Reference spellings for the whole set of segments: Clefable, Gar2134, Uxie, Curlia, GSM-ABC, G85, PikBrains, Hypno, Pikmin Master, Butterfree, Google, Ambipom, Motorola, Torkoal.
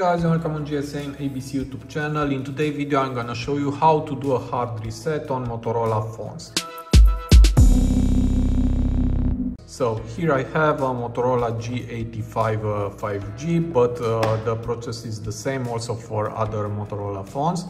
guys, welcome on GSM-ABC YouTube channel. In today's video I'm gonna show you how to do a hard reset on Motorola phones. So here I have a Motorola G85 5G, but the process is the same also for other Motorola phones.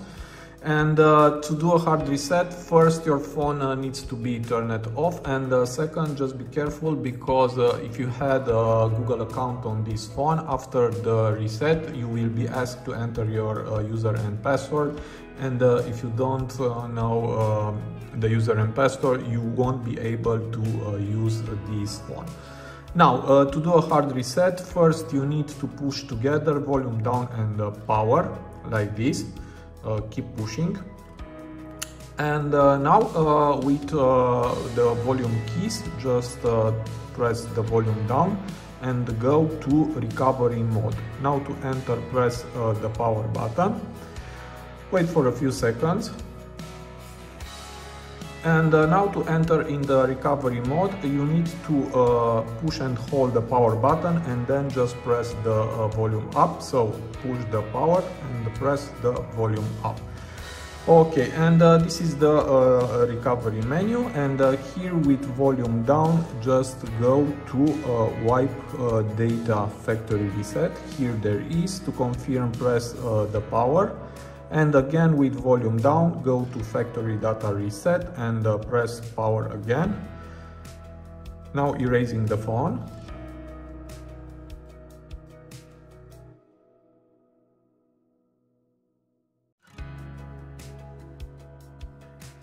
And to do a hard reset, first your phone needs to be turned off, and second, just be careful, because if you had a Google account on this phone, after the reset you will be asked to enter your user and password, and if you don't know the user and password, you won't be able to use this phone. Now, to do a hard reset, first you need to push together volume down and power, like this. Keep pushing, and now with the volume keys, just press the volume down and go to recovery mode. Now to enter, press the power button, wait for a few seconds, and now to enter in the recovery mode you need to push and hold the power button, and then just press the volume up. So push the power and press the volume up. Okay, and this is the recovery menu, and here with volume down just go to wipe data factory reset. Here there is, to confirm press the power, and again with volume down go to factory data reset and press power again. Now erasing the phone.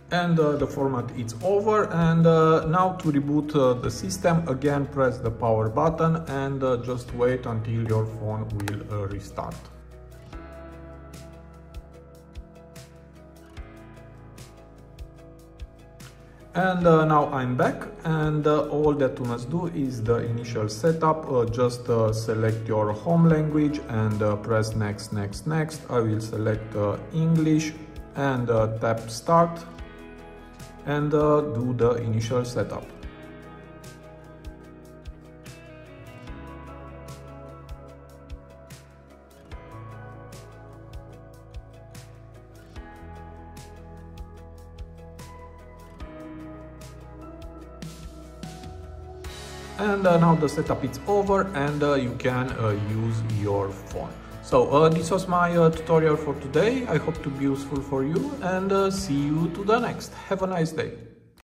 And the format is over, and now to reboot the system, again press the power button and just wait until your phone will restart. And now I'm back, and all that we must do is the initial setup. Just select your home language and press next, next, next. I will select English and tap start and do the initial setup. And now the setup is over, and you can use your phone. So this was my tutorial for today. I hope to be useful for you, and see you to the next. Have a nice day.